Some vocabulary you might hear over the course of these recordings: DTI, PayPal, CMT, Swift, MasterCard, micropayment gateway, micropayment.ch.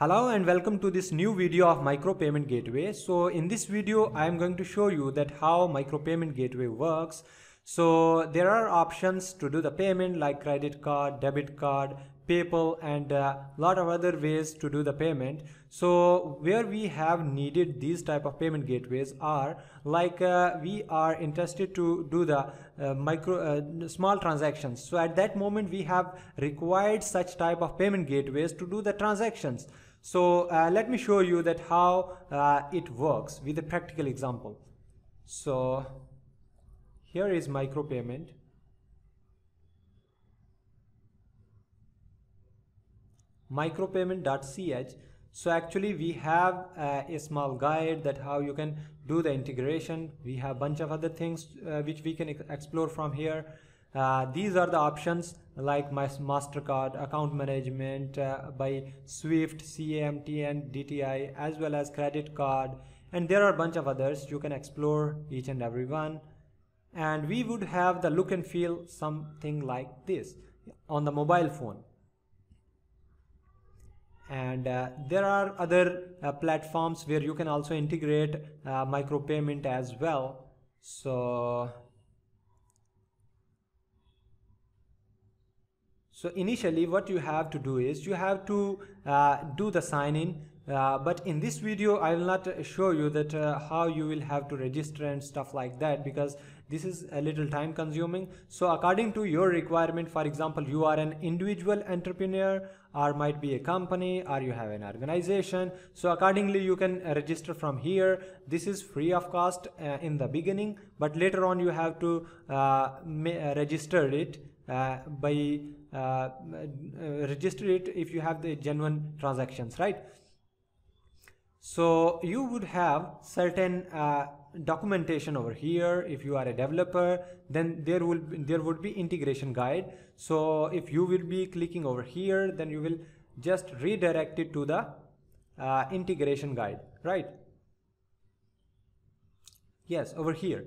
Hello and welcome to this new video of micropayment gateway. So in this video I am going to show you that how micropayment gateway works. So there are options to do the payment like credit card, debit card, PayPal and a lot of other ways to do the payment. So where we have needed these type of payment gateways are like we are interested to do the small transactions. So at that moment we have required such type of payment gateways to do the transactions. So let me show you that how it works with a practical example. So here is micropayment. micropayment.ch. So actually we have a small guide that how you can do the integration. We have a bunch of other things which we can explore from here. These are the options like my MasterCard, account management by Swift, CMT and DTI, as well as credit card, and there are a bunch of others. You can explore each and every one, and we would have the look and feel something like this on the mobile phone. And there are other platforms where you can also integrate micropayment as well. So initially what you have to do is you have to do the sign in, but in this video I will not show you that how you will have to register and stuff like that, because this is a little time consuming. So according to your requirement, for example, you are an individual entrepreneur or might be a company or you have an organization. So accordingly you can register from here. This is free of cost in the beginning, but later on you have to register it if you have the genuine transactions, right? So you would have certain documentation over here. If you are a developer, then there would be integration guide. So if you will be clicking over here, then you will just redirect it to the integration guide, right? Yes, over here.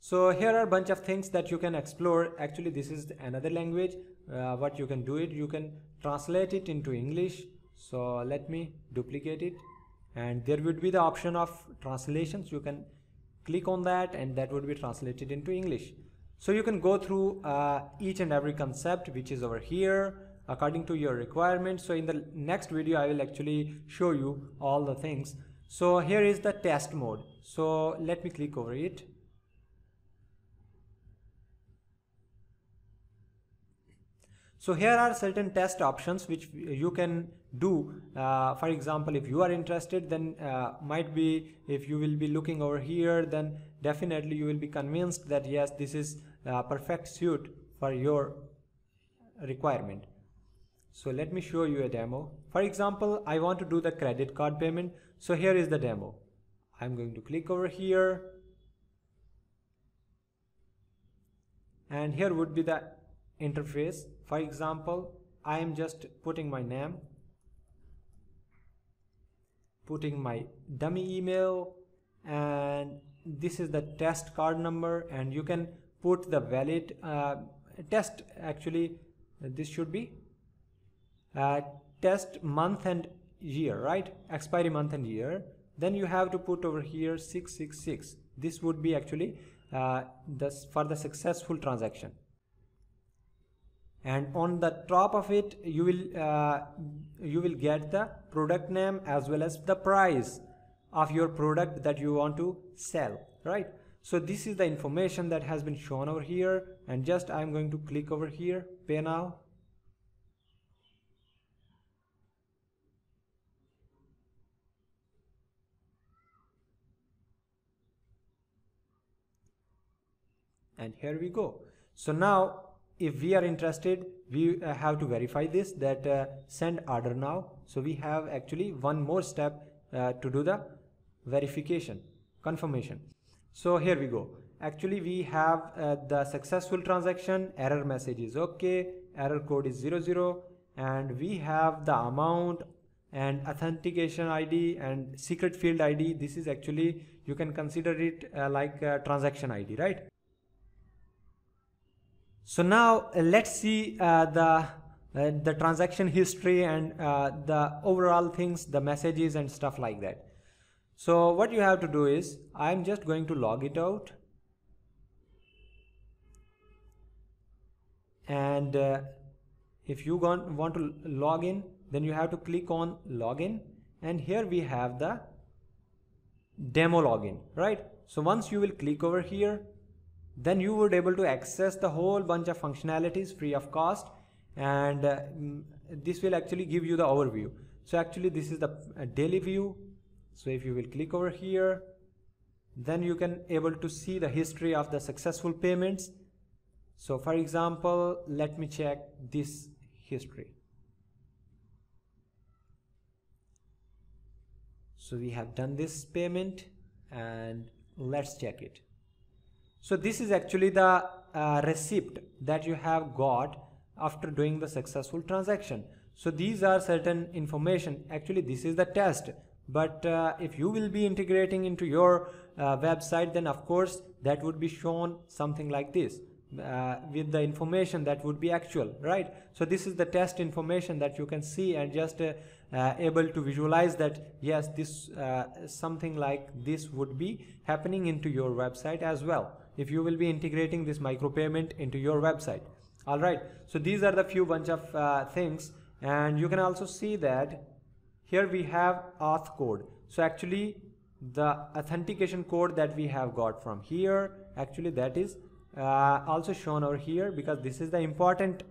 So here are a bunch of things that you can explore. Actually this is another language. What you can do it, you can translate it into English. So let me duplicate it, and there would be the option of translations. You can click on that and that would be translated into English. So you can go through each and every concept which is over here according to your requirements. So in the next video I will actually show you all the things. So here is the test mode. So let me click over it. So here are certain test options which you can do. For example, if you are interested, then might be if you will be looking over here, then definitely you will be convinced that yes, this is perfect suit for your requirement. So let me show you a demo. For example, I want to do the credit card payment. So here is the demo. I'm going to click over here, and here would be the interface. For example, I am just putting my name, putting my dummy email, and this is the test card number, and you can put the valid test. Actually this should be test month and year, right? Expiry month and year. Then you have to put over here 666. This would be actually for the successful transaction, and on the top of it you will get the product name as well as the price of your product that you want to sell, right? So this is the information that has been shown over here, and just I'm going to click over here, pay now. And here we go. So now if we are interested, we have to verify this that send order now. So we have actually one more step to do the verification confirmation. So here we go. Actually we have the successful transaction, error message is okay, error code is 00, and we have the amount and authentication ID and secret field ID. This is actually, you can consider it like a transaction ID, right? So now let's see the the transaction history and the overall things, the messages and stuff like that. So what you have to do is, I'm just going to log it out. And if you want to log in, then you have to click on login, and here we have the demo login, right? So once you will click over here, then you would able to access the whole bunch of functionalities free of cost, and this will actually give you the overview. So actually this is the daily view. So if you will click over here, then you can able to see the history of the successful payments. So for example, let me check this history. So we have done this payment and let's check it. So this is actually the receipt that you have got after doing the successful transaction. So these are certain information. Actually this is the test, but if you will be integrating into your website, then of course that would be shown something like this. With the information that would be actual, right? So this is the test information that you can see and just able to visualize that yes, this something like this would be happening into your website as well if you will be integrating this micropayment into your website. All right, so these are the few bunch of things, and you can also see that here we have auth code. So actually the authentication code that we have got from here, actually that is also shown over here, because this is the important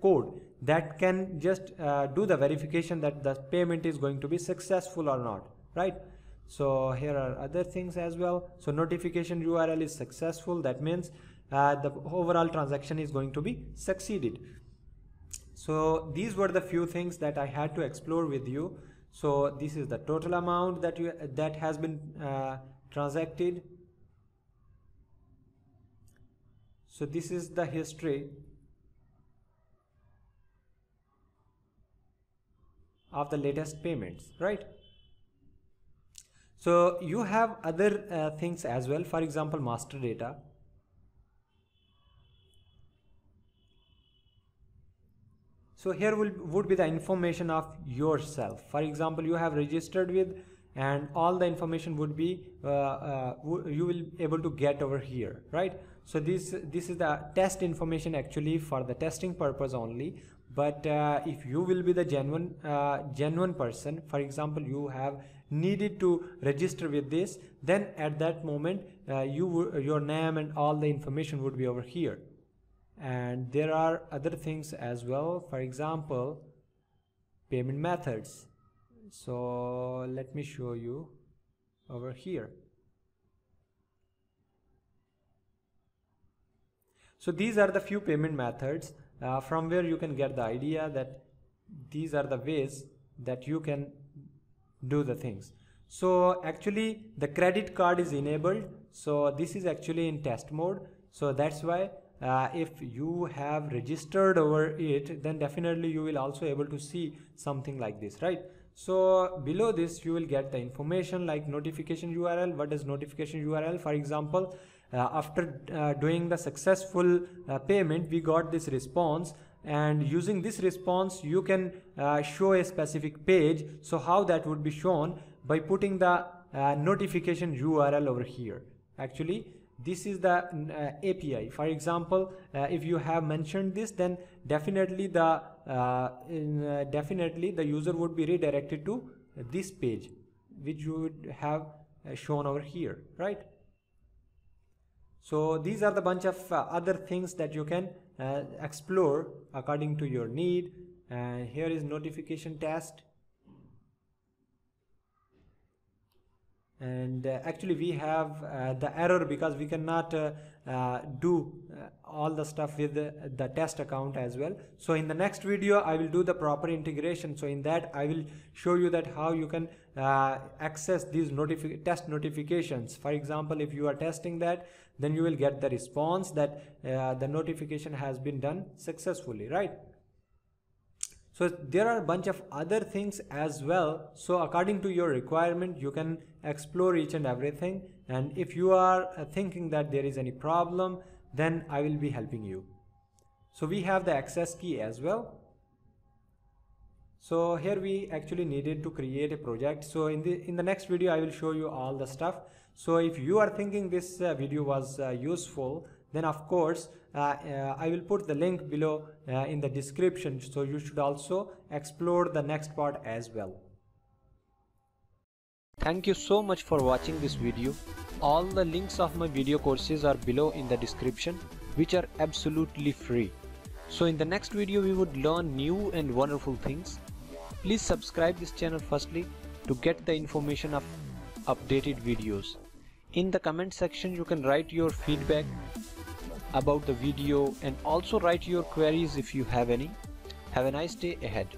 code that can just do the verification that the payment is going to be successful or not, right? So here are other things as well. So notification URL is successful, that means the overall transaction is going to be succeeded. So these were the few things that I had to explore with you. So this is the total amount that has been transacted. So this is the history of the latest payments, right? So you have other things as well, for example, master data. So here would be the information of yourself. For example, you have registered with, and all the information would be, you will able to get over here, right? So this is the test information actually for the testing purpose only, but if you will be the genuine person, for example, you have needed to register with this, then at that moment your name and all the information would be over here. And there are other things as well, for example, payment methods. So let me show you over here. So these are the few payment methods from where you can get the idea that these are the ways that you can do the things. So actually the credit card is enabled, so this is actually in test mode. So that's why if you have registered over it, then definitely you will also able to see something like this, right? So below this you will get the information like notification URL. What is notification URL? For example, after doing the successful payment, we got this response, and using this response you can show a specific page. So how that would be shown? By putting the notification URL over here. Actually this is the API. For example, if you have mentioned this, then definitely the user would be redirected to this page, which you would have shown over here, right? So these are the bunch of other things that you can explore according to your need. And here is notification test. And actually we have the error because we cannot do all the stuff with the test account as well. So in the next video I will do the proper integration. So in that I will show you that how you can access these test notifications. For example, if you are testing that, then you will get the response that the notification has been done successfully, right? So there are a bunch of other things as well. So according to your requirement, you can explore each and everything. And if you are thinking that there is any problem, then I will be helping you. So we have the access key as well. So here we actually needed to create a project. So in the next video I will show you all the stuff. So if you are thinking this video was useful, then of course I will put the link below in the description, so you should also explore the next part as well. Thank you so much for watching this video. All the links of my video courses are below in the description, which are absolutely free. So in the next video we would learn new and wonderful things. Please subscribe this channel firstly to get the information of updated videos. In the comment section you can write your feedback about the video and also write your queries if you have any. Have a nice day ahead.